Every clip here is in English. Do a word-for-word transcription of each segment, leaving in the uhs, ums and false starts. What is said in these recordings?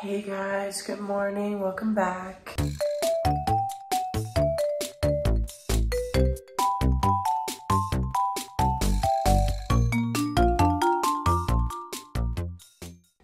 Hey guys, good morning, welcome back.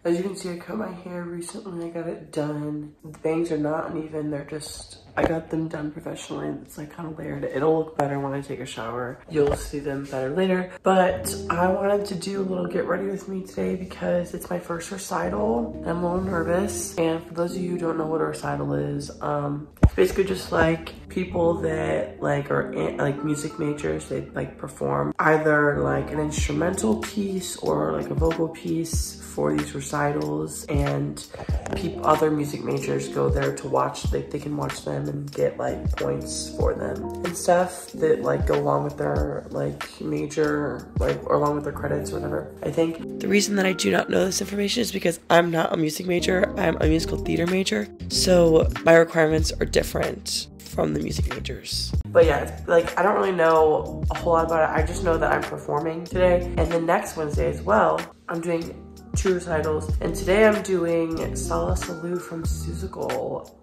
As you can see, I cut my hair recently, I got it done. The bangs are not uneven, they're just, I got them done professionally. It's like kind of layered. It'll look better when I take a shower. You'll see them better later. But I wanted to do a little get ready with me today because it's my first recital and I'm a little nervous. And for those of you who don't know what a recital is, um, it's basically just like people that like are in, like music majors, they like perform either like an instrumental piece or like a vocal piece for these recitals, and people, other music majors go there to watch, like they can watch them and get like points for them and stuff that like go along with their like major, like, or along with their credits or whatever. I think the reason that I do not know this information is because I'm not a music major, I'm a musical theater major, so my requirements are different from the music majors. But yeah, like I don't really know a whole lot about it. I just know that I'm performing today, and then next Wednesday as well I'm doing two recitals, and today I'm doing Sala Salou from Seussical.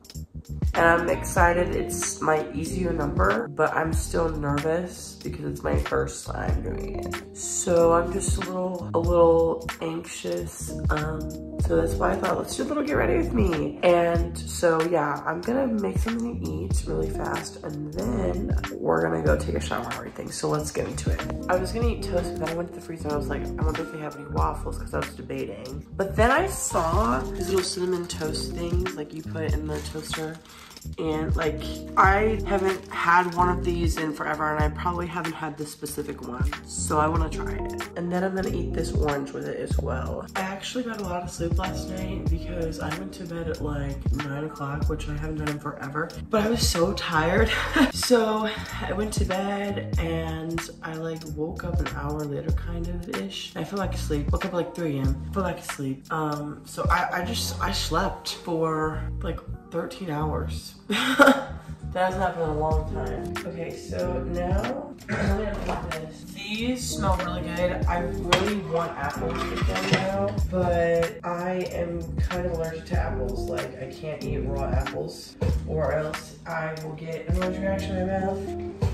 And I'm excited, it's my easier number, but I'm still nervous because it's my first time doing it. So I'm just a little, a little anxious. Um, so that's why I thought, let's do a little get ready with me. And so yeah, I'm gonna make something to eat really fast and then we're gonna go take a shower and everything. So let's get into it. I was gonna eat toast, but then I went to the freezer and I was like, I wonder if they have any waffles, because I was debating. But then I saw these little cinnamon toast things, like you put in the toaster. And like, I haven't had one of these in forever, and I probably haven't had this specific one, so I want to try it. And then I'm gonna eat this orange with it as well. I actually got a lot of sleep last night because I went to bed at like nine o'clock, which I haven't done in forever, but I was so tired. So I went to bed and I like woke up an hour later kind of ish. I feel like asleep. Woke up at like three A M feel like asleep. Um, so I, I just, I slept for like thirteen hours. That hasn't happened in a long time. Okay, so now I'm gonna put this. These smell really good. I really want apples with them now, but I am kind of allergic to apples. Like, I can't eat raw apples, or else I will get an allergic reaction in my mouth.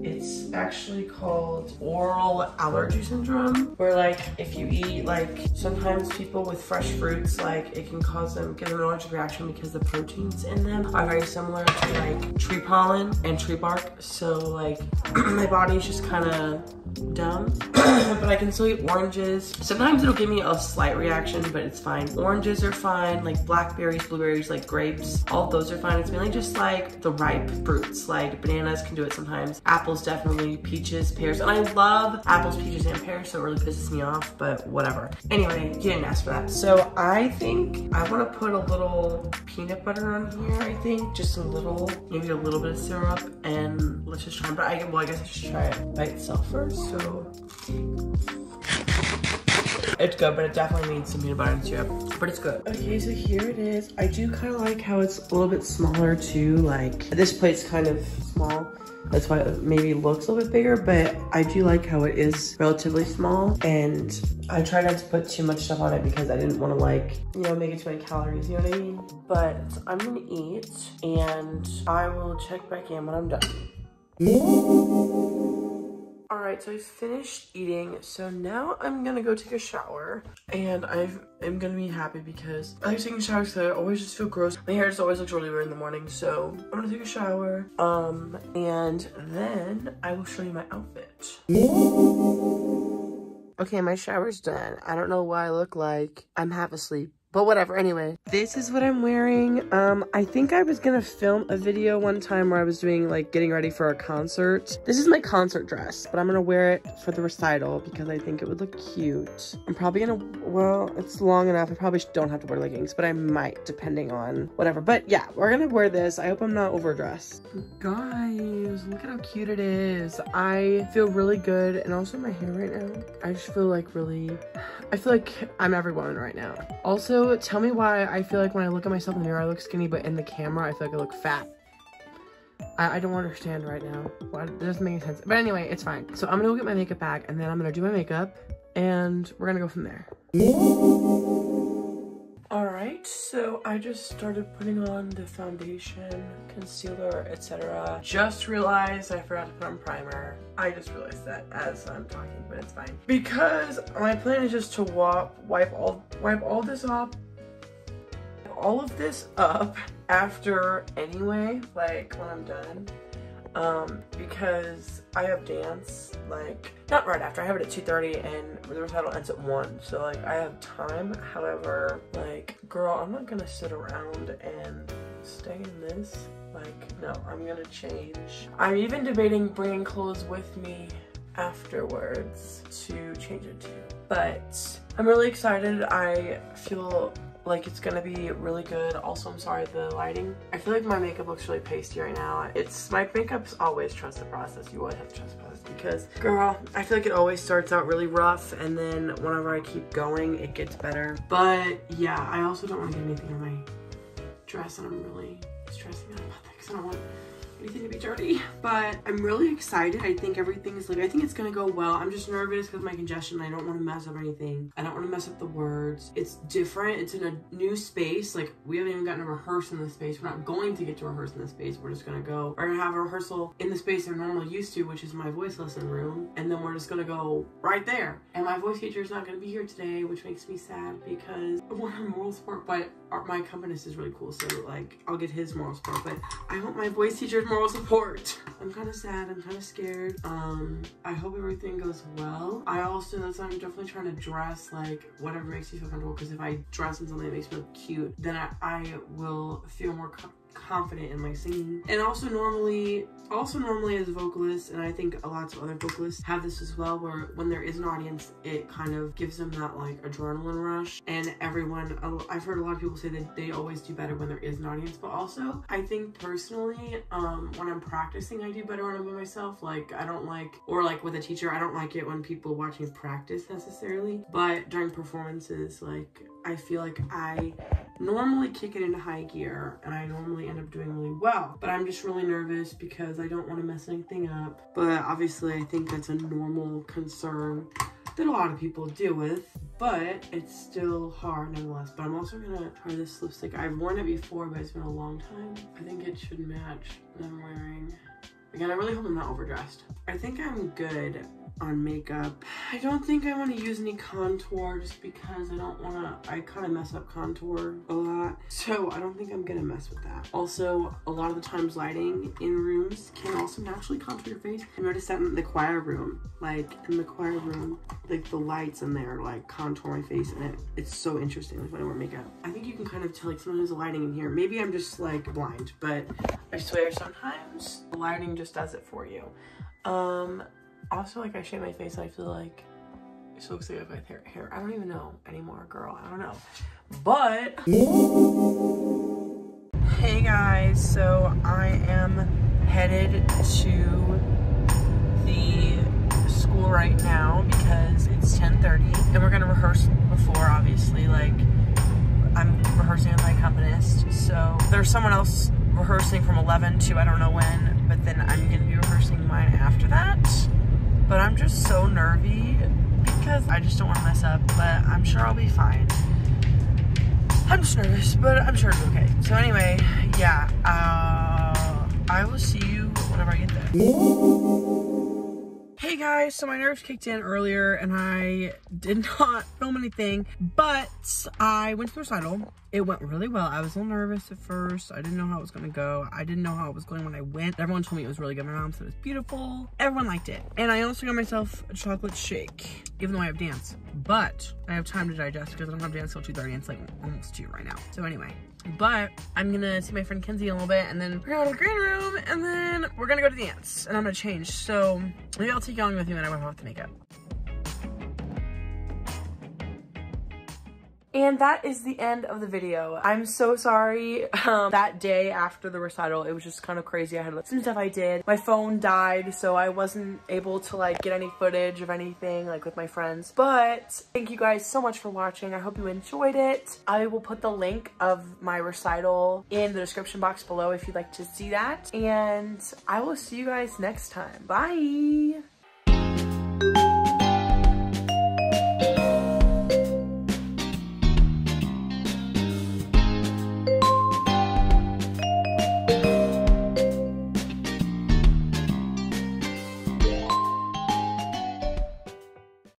It's actually called oral allergy syndrome, where like if you eat, like sometimes people with fresh fruits, like it can cause them get an allergic reaction because the proteins in them are very similar to like tree pollen and tree bark. So like my body's just kind of dumb. But I can still eat oranges. Sometimes it'll give me a slight reaction, but it's fine. Oranges are fine, like blackberries, blueberries, like grapes, all those are fine. It's mainly just like the ripe fruits, like bananas can do it sometimes. Apples definitely, peaches, pears, and I love apples, peaches, and pears, so it really pisses me off, but whatever. Anyway, you didn't ask for that. So I think I wanna put a little peanut butter on here, I think, just a little, maybe a little bit of syrup, and let's just try it. But I, well, I guess I should try it by itself first, so. It's good, but it definitely needs some peanut butter and syrup, but it's good. Okay, so here it is. I do kind of like how it's a little bit smaller too, like this plate's kind of small. That's why it maybe looks a little bit bigger, but I do like how it is relatively small. And I try not to put too much stuff on it because I didn't want to like, you know, make it too many calories, you know what I mean? But I'm gonna eat and I will check back in when I'm done. Alright, so I finished eating, so now I'm gonna go take a shower, and I've, I'm gonna be happy because I like taking showers because I always just feel gross. My hair just always looks really weird in the morning, so I'm gonna take a shower, um, and then I will show you my outfit. Okay, my shower's done. I don't know why I look like I'm half asleep. But whatever, anyway. This is what I'm wearing. Um, I think I was gonna film a video one time where I was doing like getting ready for a concert. This is my concert dress, but I'm gonna wear it for the recital because I think it would look cute. I'm probably gonna, well, it's long enough. I probably don't have to wear leggings, but I might, depending on whatever. But yeah, we're gonna wear this. I hope I'm not overdressed. Guys, look at how cute it is. I feel really good, and also my hair right now. I just feel like really, I feel like I'm every woman right now. Also, tell me why I feel like when I look at myself in the mirror, I look skinny, but in the camera, I feel like I look fat. I, I don't understand right now. Why, it doesn't make any sense. But anyway, it's fine. So I'm gonna go get my makeup bag, and then I'm gonna do my makeup, and we're gonna go from there. All right. Alright, so I just started putting on the foundation, concealer, et cetera. Just realized I forgot to put on primer. I just realized that as I'm talking, but it's fine. Because my plan is just to wop, wipe all wipe all this off, all of this up after anyway, like when I'm done. Um, because I have dance, like, not right after, I have it at two thirty and the recital ends at one, so like I have time. However, like, girl, I'm not gonna sit around and stay in this, like, no, I'm gonna change. I'm even debating bringing clothes with me afterwards to change it to, but I'm really excited. I feel like it's gonna be really good. Also, I'm sorry, the lighting. I feel like my makeup looks really pasty right now. It's, my makeup's always trust the process. You always have to trust the process because, girl, I feel like it always starts out really rough and then whenever I keep going, it gets better. But yeah, I also don't want to get anything on my dress and I'm really stressing out about that because I don't want anything to be dirty. But I'm really excited. I think everything's like, I think it's gonna go well. I'm just nervous because of my congestion. I don't want to mess up anything. I don't want to mess up the words. It's different. It's in a new space. Like, we haven't even gotten to rehearse in this space. We're not going to get to rehearse in this space. We're just gonna go, we're gonna have a rehearsal in the space I'm normally used to, which is my voice lesson room, and then we're just gonna go right there. And my voice teacher is not gonna be here today, which makes me sad because I want her moral support, but my accompanist is really cool, so like I'll get his moral support, but I hope my voice teacher's moral support. I'm kind of sad, I'm kind of scared. Um, I hope everything goes well. I also, that's why I'm definitely trying to dress like whatever makes you feel comfortable, because if I dress in something that makes me look cute, then I, I will feel more comfortable. Confident in my singing. And also normally also normally as a vocalist, and I think a lot of other vocalists have this as well, where when there is an audience, it kind of gives them that like adrenaline rush, and everyone, I've heard a lot of people say that they always do better when there is an audience. But also I think personally, um when I'm practicing, I do better when I'm by myself. Like, I don't like, or like with a teacher, I don't like it when people watch me practice necessarily, but during performances, like, I feel like I normally kick it into high gear and I normally end up doing really well. But I'm just really nervous because I don't want to mess anything up. But obviously I think that's a normal concern that a lot of people deal with, but it's still hard nonetheless. But I'm also gonna try this lipstick. I've worn it before, but it's been a long time. I think it should match what I'm wearing. Again, I really hope I'm not overdressed. I think I'm good on makeup. I don't think I want to use any contour just because I don't want to, I kind of mess up contour a lot. So I don't think I'm gonna mess with that. Also, a lot of the times lighting in rooms can also naturally contour your face. I noticed that in the choir room, like in the choir room, like the lights in there, like contour my face, and it, it's so interesting, like when I wear makeup. I think you can kind of tell like sometimes the lighting in here, maybe I'm just like blind, but I swear sometimes the lighting just does it for you. Um, Also, like, I shave my face and I feel like it still looks like I have my hair, hair. I don't even know anymore, girl. I don't know. But hey guys, so I am headed to the school right now because it's ten thirty and we're gonna rehearse before, obviously. Like, I'm rehearsing with my accompanist, so there's someone else rehearsing from eleven to I don't know when, but then I'm gonna be rehearsing mine after that. But I'm just so nervy because I just don't want to mess up, but I'm sure I'll be fine. I'm just nervous, but I'm sure it's okay. So anyway, yeah, uh, I will see you whenever I get there. Hey guys, so my nerves kicked in earlier and I did not film anything, but I went to the recital. It went really well. I was a little nervous at first. I didn't know how it was gonna go. I didn't know how it was going when I went. Everyone told me it was really good. My mom said it was beautiful. Everyone liked it. And I also got myself a chocolate shake, even though I have dance. But I have time to digest because I don't have dance until two thirty, and it's like almost two right now. So anyway, but I'm gonna see my friend Kenzie in a little bit, and then we're gonna go to the green room, and then we're gonna go to dance, and I'm gonna change. So maybe I'll take you along with me when I went off the makeup. And that is the end of the video. I'm so sorry. Um, that day after the recital, it was just kind of crazy. I had like, some stuff I did. My phone died, so I wasn't able to like get any footage of anything like with my friends. But thank you guys so much for watching. I hope you enjoyed it. I will put the link of my recital in the description box below if you'd like to see that. And I will see you guys next time. Bye.